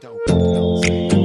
Don't.